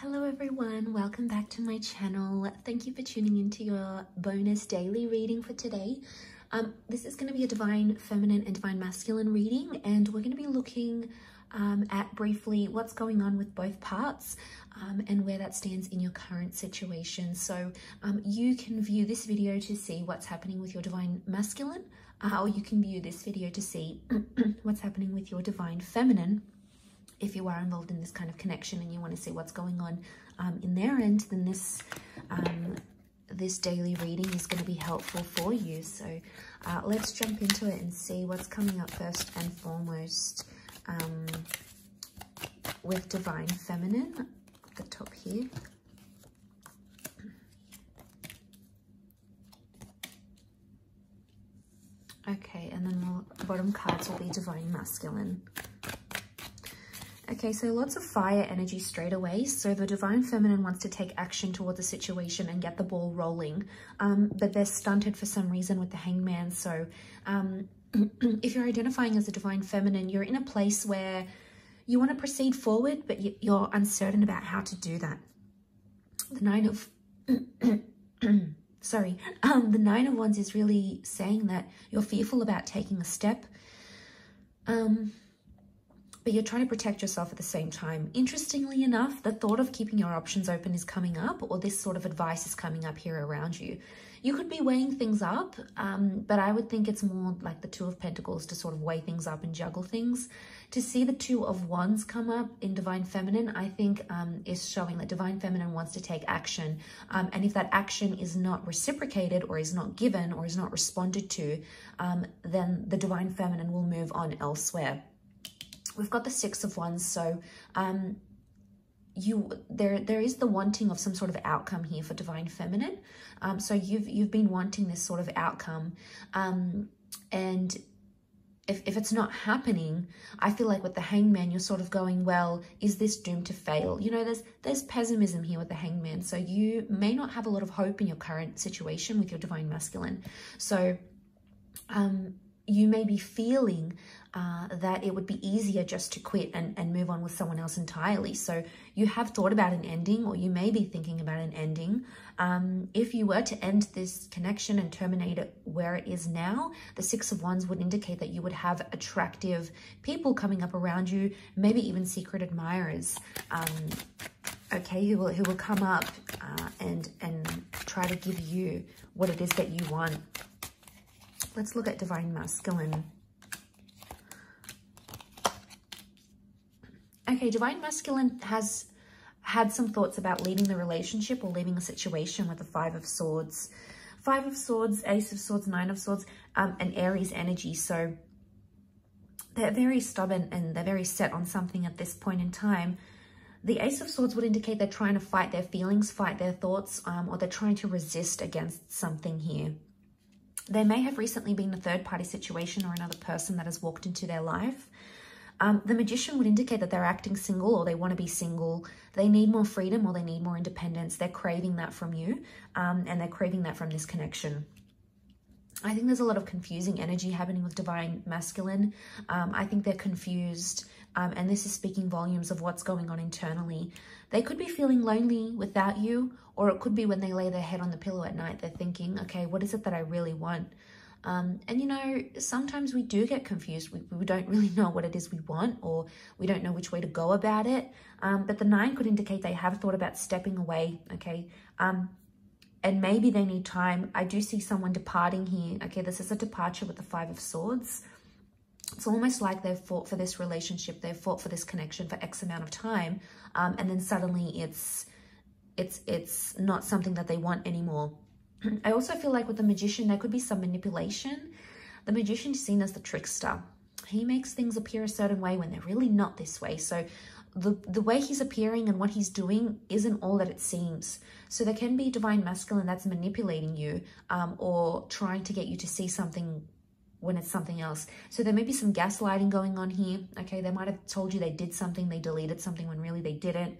Hello everyone, welcome back to my channel. Thank you for tuning into your bonus daily reading for today. This is going to be a Divine Feminine and Divine Masculine reading, and we're going to be looking at briefly what's going on with both parts and where that stands in your current situation. So you can view this video to see what's happening with your Divine Masculine, or you can view this video to see what's happening with your Divine Feminine. If you are involved in this kind of connection and you want to see what's going on in their end, then this daily reading is going to be helpful for you. So let's jump into it and see what's coming up first and foremost with Divine Feminine at the top here. Okay, and then the bottom cards will be Divine Masculine. Okay, so lots of fire energy straight away. So the Divine Feminine wants to take action toward the situation and get the ball rolling, but they're stunted for some reason with the Hangman. So if you're identifying as a Divine Feminine, you're in a place where you want to proceed forward, but you're uncertain about how to do that. The Nine of... the Nine of Wands is really saying that you're fearful about taking a step. But you're trying to protect yourself at the same time. Interestingly enough, the thought of keeping your options open is coming up, or this sort of advice is coming up here around you. You could be weighing things up, but I would think it's more like the Two of Pentacles to sort of weigh things up and juggle things. To see the Two of Wands come up in Divine Feminine, I think is showing that Divine Feminine wants to take action. And if that action is not reciprocated or is not given or is not responded to, then the Divine Feminine will move on elsewhere. We've got the Six of Wands, so there is the wanting of some sort of outcome here for Divine Feminine. So you've been wanting this sort of outcome, and if it's not happening, I feel like with the Hangman, you're sort of going, well, is this doomed to fail? You know, there's pessimism here with the Hangman, so you may not have a lot of hope in your current situation with your Divine Masculine. So you may be feeling that it would be easier just to quit and move on with someone else entirely. So you have thought about an ending, or you may be thinking about an ending. If you were to end this connection and terminate it where it is now, the Six of Wands would indicate that you would have attractive people coming up around you, maybe even secret admirers, okay, who will come up and try to give you what it is that you want. Let's look at Divine Masculine. Okay, Divine Masculine has had some thoughts about leaving the relationship or leaving a situation with the Five of Swords. Five of Swords, Ace of Swords, Nine of Swords, and Aries energy. So they're very stubborn and they're very set on something at this point in time. The Ace of Swords would indicate they're trying to fight their feelings, fight their thoughts, or they're trying to resist against something here. There may have recently been a third-party situation or another person that has walked into their life. The Magician would indicate that they're acting single, or they want to be single. They need more freedom, or they need more independence. They're craving that from you, and they're craving that from this connection. I think there's a lot of confusing energy happening with Divine Masculine. I think they're confused, and this is speaking volumes of what's going on internally. They could be feeling lonely without you, or it could be when they lay their head on the pillow at night, they're thinking, okay, what is it that I really want? And you know, sometimes we do get confused. We don't really know what it is we want, or we don't know which way to go about it. But the Nine could indicate they have thought about stepping away, okay? And maybe they need time. I do see someone departing here. Okay, this is a departure with the Five of Swords. It's almost like they've fought for this relationship, they've fought for this connection for X amount of time, and then suddenly it's not something that they want anymore. I also feel like with the Magician, there could be some manipulation. The Magician is seen as the trickster. He makes things appear a certain way when they're really not this way. So the way he's appearing and what he's doing isn't all that it seems. So there can be Divine Masculine that's manipulating you, or trying to get you to see something when it's something else. So there may be some gaslighting going on here. Okay, they might have told you they did something, they deleted something when really they didn't.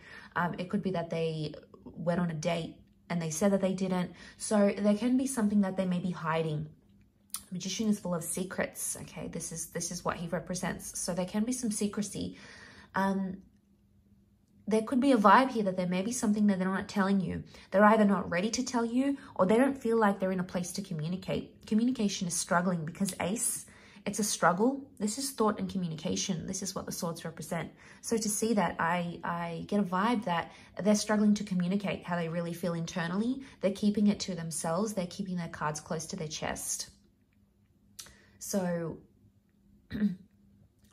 It could be that they went on a date and they said that they didn't. So there can be something that they may be hiding. The Magician is full of secrets. Okay, this is what he represents. So there can be some secrecy. there could be a vibe here that there may be something that they're not telling you. They're either not ready to tell you, or they don't feel like they're in a place to communicate. Communication is struggling because Ace, it's a struggle. This is thought and communication. This is what the swords represent. So to see that, I get a vibe that they're struggling to communicate how they really feel internally. They're keeping it to themselves. They're keeping their cards close to their chest. So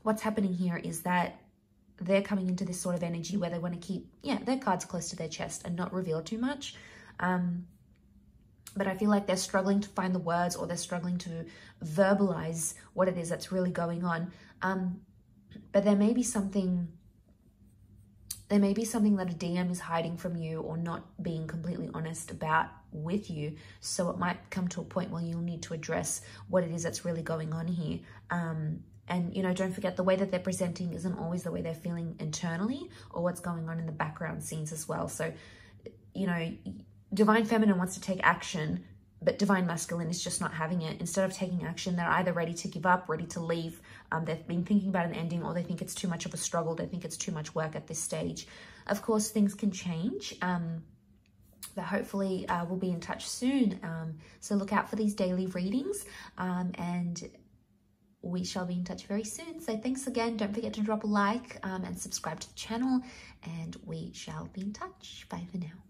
what's happening here is that they're coming into this sort of energy where they want to keep, their cards close to their chest and not reveal too much. But I feel like they're struggling to find the words, or they're struggling to verbalize what it is that's really going on. But there may be something that a DM is hiding from you or not being completely honest about with you. So it might come to a point where you'll need to address what it is that's really going on here. And, don't forget, the way that they're presenting isn't always the way they're feeling internally or what's going on in the background scenes as well. So, Divine Feminine wants to take action, but Divine Masculine is just not having it. Instead of taking action, they're either ready to give up, ready to leave. They've been thinking about an ending, or they think it's too much of a struggle. They think it's too much work at this stage. Of course, things can change, but hopefully we'll be in touch soon. So look out for these daily readings, and we shall be in touch very soon. So thanks again. Don't forget to drop a like and subscribe to the channel, and we shall be in touch. Bye for now.